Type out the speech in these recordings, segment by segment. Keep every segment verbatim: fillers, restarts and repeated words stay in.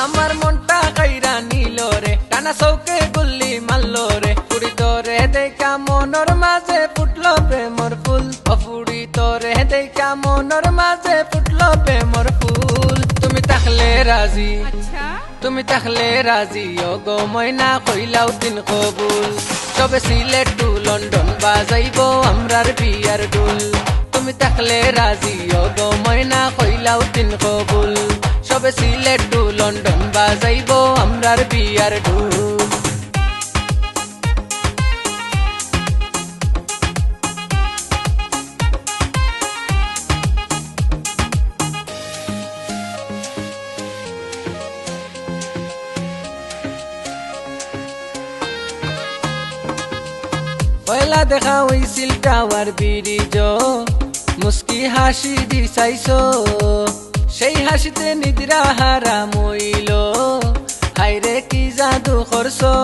আমার মনটা কইরা নিলো রে টানা চৌকে গুল্লি মারলো রে পুরি তোরে দেখা মনর মাঝে ফুটলো প্রেমর ফুল ও পুরি তোরে দেখা মনর মাঝে ফুটলো প্রেমর ফুল তুমি তাহলে রাজি আচ্ছা তুমি তাহলে রাজি ও গো ময়না কইলাও দিন কবুল তবে সিলেট টু লন্ডন বাজাইবো আমরার বিয়ার দুল তুমি তাহলে রাজি ও গো ময়না কইলাও দিন কবুল সবে সিলেট টু লন্ডন বাজাইবো আমরার বিয়ার দুল Oila dekha hoy silta war biri jo muski hashi di saiso Shei hashite nidra haram hoilo haire ki jadu khorso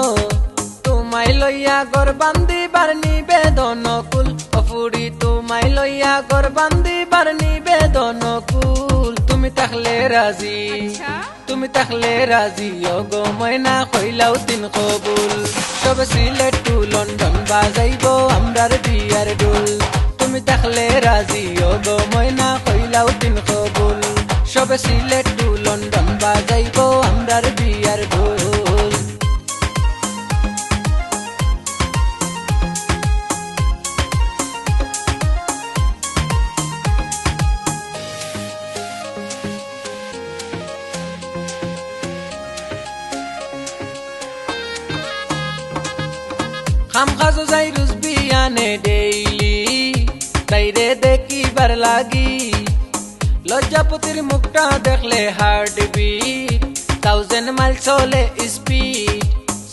Tumai loiya gor bandi bar nibedon okul Ofuri tumai loiya gor bandi bar nibedon okul Tumi takhle razi Tumi takhle razi yogo moyna khoilau din qobul সব Sylhet to London বাজাইবো আমরার বিয়ার দুল তুমি তাহলে রাজি ও গো ময়না কইলাও দিন কবুল সব Sylhet to London বাজাইবো আমরার বিয়ার দুল हम खाजो जाई रुज बियाने डेली ताईरे देखी बर लागी लज्जा पुतिर मुक्ता देखले हार्ट बीट थाउजेंड माइल चले स्पीड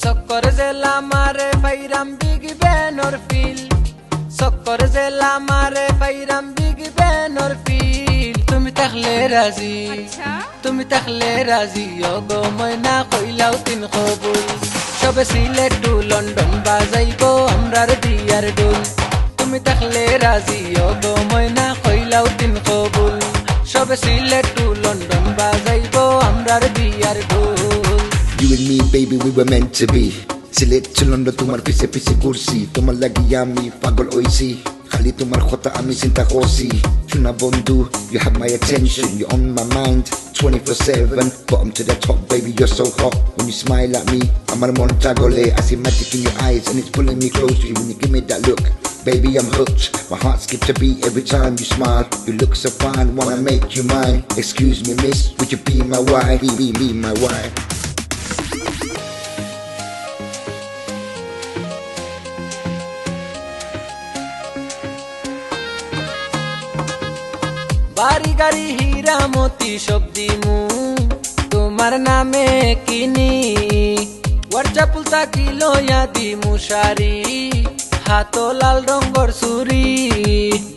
सक्कर जेला मारे भाईराम बिग बैन और फील सक्कर जेला मारे भाईराम बिग बैन और फील तुम तखले राजी तुम तखले राजी ओ गो मयना कइलाओ तीन कबूल সবে সিলেট টু লন্ডন বাজাইবো আমরার বিয়ার দুল তুমি তাহলে রাজি ও গো ময়না কইলাও দিন কবুল সবে সিলেট টু লন্ডন বাজাইবো আমরার বিয়ার দুল You and me baby we were meant to be Sylhet to London তোমার পিছে পিছে ঘুরছি তোমার লাগি আমি পাগল হইছি খালি তোমার কথা আমি চিন্তা করছি শোনা বন্ধু You have my attention you on my mind twenty-four seven, bottom to the top, baby, you're so hot. When you smile at me, I'm on a Montagole. I see magic in your eyes, and it's pulling me close to you. When you give me that look, baby, I'm hooked. My heart skips a beat every time you smile. You look so fine, wanna make you mine. Excuse me, miss, would you be my wife? Be, be, be my wife. বাড়ি গাড়ি হীরা মতি সব দিমু তোমার নামে কিনি WhatsApp পুলতা kilo দিমু শাড়ি হাত লাল রঙর চুরি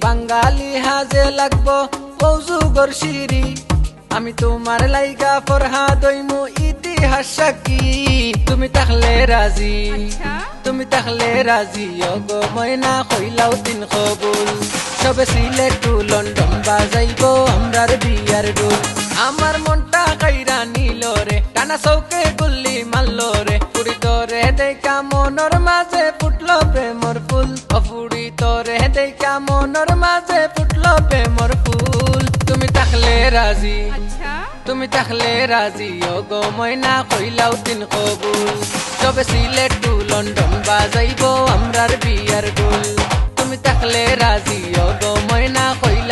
বাঙালি হাজে লাগবো কৌজুগর সিঁড়ি আমি তোমার লাইগা ফরহা দইমু ইতিহাস সাকি তুমি তাহলে রাজি তুমি তাহলে রাজি ও গো ময়না কইলাও দিন কবুল সবে সিলেট টু লন্ডন বাজাইবো আমরার বিয়ার দুল আমার মনটা কইরা নিলো রে টানা চৌকে গুল্লি মারলো রে পুরি তোরে দেখা মনর মাঝে ফুটলো প্রেমর ফুল ও পুরি তোরে দেখা মনর মাঝে ফুটলো প্রেমর ফুল তুমি তাহলে রাজি তুমি তাহলে রাজি ও গো ময়না কইলাও দিন কবুল সবে সিলেট টু লন্ডন বাজাইবো আমরার বিয়ার দুল তুমি তাহলে রাজি ও গো ময়না কইলাও